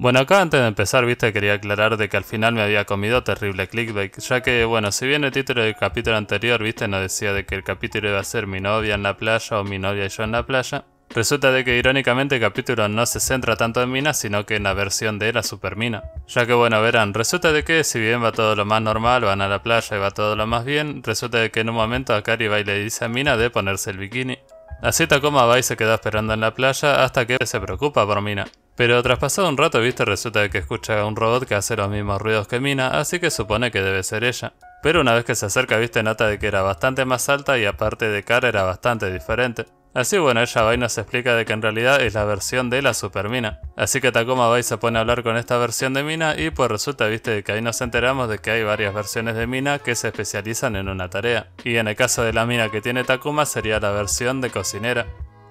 Bueno, acá antes de empezar, viste, quería aclarar de que al final me había comido terrible clickbait, ya que, bueno, si bien el título del capítulo anterior, viste, nos decía de que el capítulo iba a ser mi novia en la playa o mi novia y yo en la playa, resulta de que irónicamente el capítulo no se centra tanto en Mina, sino que en la versión de la Super Mina. Ya que bueno, verán, resulta de que si bien va todo lo más normal, van a la playa y va todo lo más bien, resulta de que en un momento Akari va y le dice a Mina de ponerse el bikini. Así Takuma va y se queda esperando en la playa hasta que se preocupa por Mina. Pero tras pasado un rato, viste, resulta de que escucha a un robot que hace los mismos ruidos que Mina, así que supone que debe ser ella. Pero una vez que se acerca, viste, nota de que era bastante más alta y aparte de cara era bastante diferente. Así bueno, ella va y nos explica de que en realidad es la versión de la Super Mina. Así que Takuma va y se pone a hablar con esta versión de Mina y pues resulta, viste, de que ahí nos enteramos de que hay varias versiones de Mina que se especializan en una tarea. Y en el caso de la Mina que tiene Takuma sería la versión de cocinera.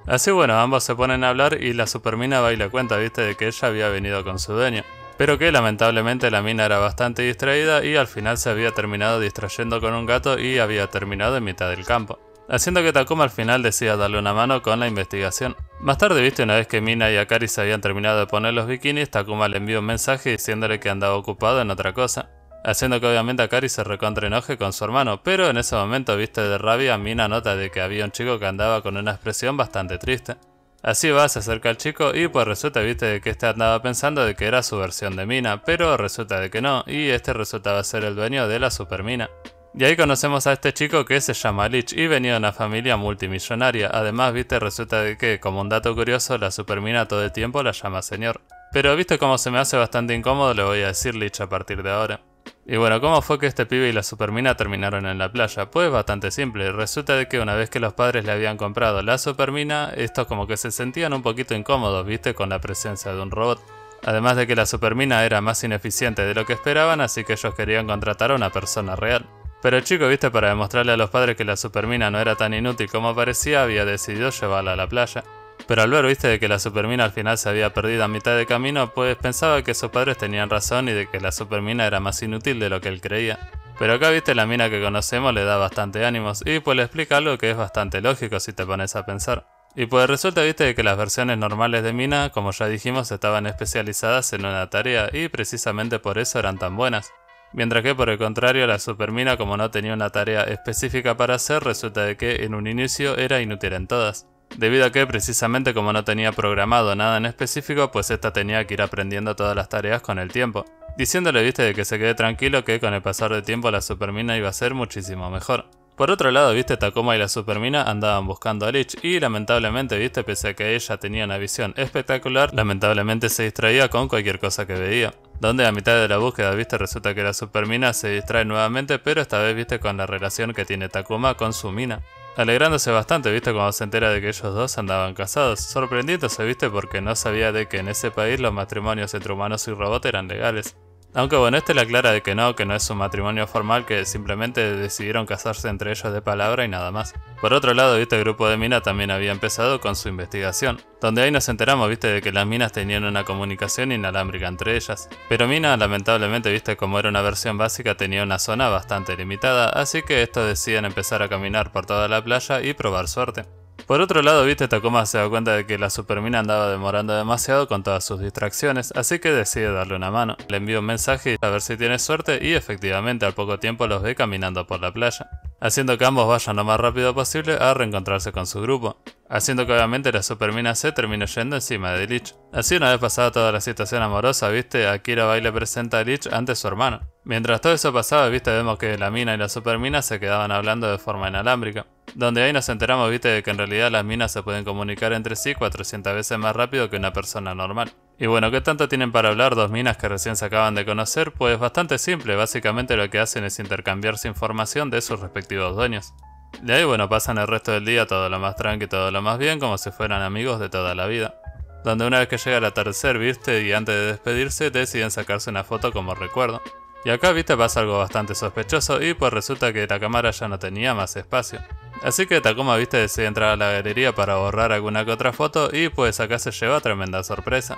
Así bueno, ambos se ponen a hablar y la Super Mina va y le cuenta, viste, de que ella había venido con su dueño. Pero que lamentablemente la Mina era bastante distraída y al final se había terminado distrayendo con un gato y había terminado en mitad del campo. Haciendo que Takuma al final decida darle una mano con la investigación. Más tarde, viste, una vez que Mina y Akari se habían terminado de poner los bikinis, Takuma le envió un mensaje diciéndole que andaba ocupado en otra cosa. Haciendo que obviamente Akari se recontra enoje con su hermano, pero en ese momento, viste, de rabia, Mina nota de que había un chico que andaba con una expresión bastante triste. Así va, se acerca al chico y pues resulta, viste, de que este andaba pensando de que era su versión de Mina, pero resulta de que no, y este resultaba ser el dueño de la Super Mina. Y ahí conocemos a este chico que se llama Leech y venía de una familia multimillonaria. Además, viste, resulta de que, como un dato curioso, la Super Mina todo el tiempo la llama señor. Pero viste cómo se me hace bastante incómodo, le voy a decir Leech a partir de ahora. Y bueno, ¿cómo fue que este pibe y la Super Mina terminaron en la playa? Pues bastante simple, resulta de que una vez que los padres le habían comprado la Super Mina, estos como que se sentían un poquito incómodos, viste, con la presencia de un robot. Además de que la Super Mina era más ineficiente de lo que esperaban, así que ellos querían contratar a una persona real. Pero el chico, viste, para demostrarle a los padres que la Super Mina no era tan inútil como parecía, había decidido llevarla a la playa. Pero al ver, viste, de que la Super Mina al final se había perdido a mitad de camino, pues pensaba que sus padres tenían razón y de que la Super Mina era más inútil de lo que él creía. Pero acá, viste, la Mina que conocemos le da bastante ánimos y pues le explica algo que es bastante lógico si te pones a pensar. Y pues resulta, viste, de que las versiones normales de Mina, como ya dijimos, estaban especializadas en una tarea y precisamente por eso eran tan buenas. Mientras que por el contrario la Super Mina, como no tenía una tarea específica para hacer, resulta de que en un inicio era inútil en todas. Debido a que precisamente como no tenía programado nada en específico, pues esta tenía que ir aprendiendo todas las tareas con el tiempo. Diciéndole, viste, de que se quede tranquilo que con el pasar del tiempo la Super Mina iba a ser muchísimo mejor. Por otro lado, viste, Takuma y la Super Mina andaban buscando a Leech y lamentablemente, viste, pese a que ella tenía una visión espectacular, lamentablemente se distraía con cualquier cosa que veía. Donde a mitad de la búsqueda, viste, resulta que la Super Mina se distrae nuevamente, pero esta vez, viste, con la relación que tiene Takuma con su Mina. Alegrándose bastante, viste, cuando se entera de que ellos dos andaban casados. Sorprendiéndose, viste, porque no sabía de que en ese país los matrimonios entre humanos y robots eran legales. Aunque bueno, este le aclara de que no es un matrimonio formal, que simplemente decidieron casarse entre ellos de palabra y nada más. Por otro lado, viste, el grupo de Mina también había empezado con su investigación, donde ahí nos enteramos, viste, de que las minas tenían una comunicación inalámbrica entre ellas. Pero Mina, lamentablemente, viste, como era una versión básica, tenía una zona bastante limitada, así que estos deciden empezar a caminar por toda la playa y probar suerte. Por otro lado, viste, Takuma se da cuenta de que la Super Mina andaba demorando demasiado con todas sus distracciones, así que decide darle una mano. Le envía un mensaje a ver si tiene suerte y efectivamente al poco tiempo los ve caminando por la playa, haciendo que ambos vayan lo más rápido posible a reencontrarse con su grupo. Haciendo que obviamente la Super Mina se termine yendo encima de Leech. Así una vez pasada toda la situación amorosa, viste, Akira va y le presenta a Leech ante su hermano. Mientras todo eso pasaba, viste, vemos que la Mina y la Super Mina se quedaban hablando de forma inalámbrica. Donde ahí nos enteramos, viste, de que en realidad las minas se pueden comunicar entre sí 400 veces más rápido que una persona normal. Y bueno, ¿qué tanto tienen para hablar dos minas que recién se acaban de conocer? Pues bastante simple, básicamente lo que hacen es intercambiarse información de sus respectivos dueños. De ahí, bueno, pasan el resto del día todo lo más tranqui, todo lo más bien, como si fueran amigos de toda la vida. Donde una vez que llega el atardecer, viste, y antes de despedirse, deciden sacarse una foto como recuerdo. Y acá, viste, pasa algo bastante sospechoso y pues resulta que la cámara ya no tenía más espacio. Así que Takuma, viste, decide entrar a la galería para borrar alguna que otra foto y pues acá se lleva tremenda sorpresa.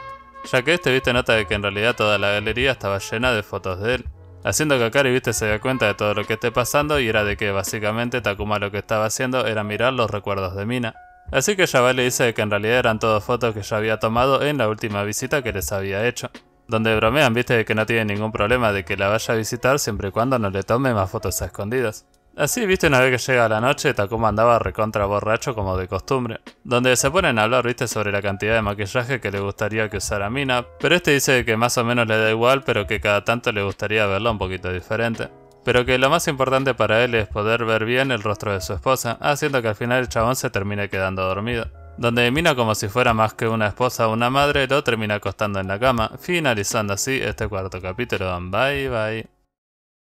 Ya que este, viste, nota de que en realidad toda la galería estaba llena de fotos de él. Haciendo que Akari, viste, se da cuenta de todo lo que esté pasando y era de que básicamente Takuma lo que estaba haciendo era mirar los recuerdos de Mina. Así que ella va y le dice que en realidad eran todas fotos que ya había tomado en la última visita que les había hecho. donde bromean, viste, de que no tiene ningún problema de que la vaya a visitar siempre y cuando no le tome más fotos a escondidas. Así, viste, una vez que llega la noche, Takuma andaba recontra borracho como de costumbre, donde se ponen a hablar, viste, sobre la cantidad de maquillaje que le gustaría que usara Mina, pero este dice que más o menos le da igual, pero que cada tanto le gustaría verla un poquito diferente. Pero que lo más importante para él es poder ver bien el rostro de su esposa, haciendo que al final el chabón se termine quedando dormido. Donde Mina, como si fuera más que una esposa o una madre, lo termina acostando en la cama, finalizando así este cuarto capítulo. Bye bye.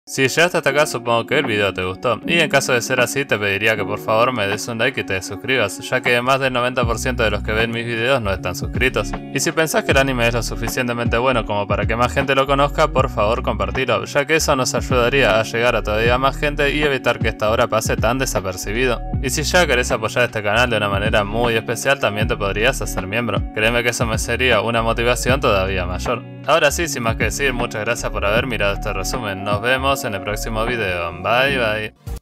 Si llegaste hasta acá, supongo que el video te gustó, y en caso de ser así te pediría que por favor me des un like y te suscribas, ya que más del 90% de los que ven mis videos no están suscritos. Y si pensás que el anime es lo suficientemente bueno como para que más gente lo conozca, por favor compartilo, ya que eso nos ayudaría a llegar a todavía más gente y evitar que esta obra pase tan desapercibido. Y si ya querés apoyar este canal de una manera muy especial, también te podrías hacer miembro, créeme que eso me sería una motivación todavía mayor. Ahora sí, sin más que decir, muchas gracias por haber mirado este resumen, nos vemos en el próximo video, bye bye.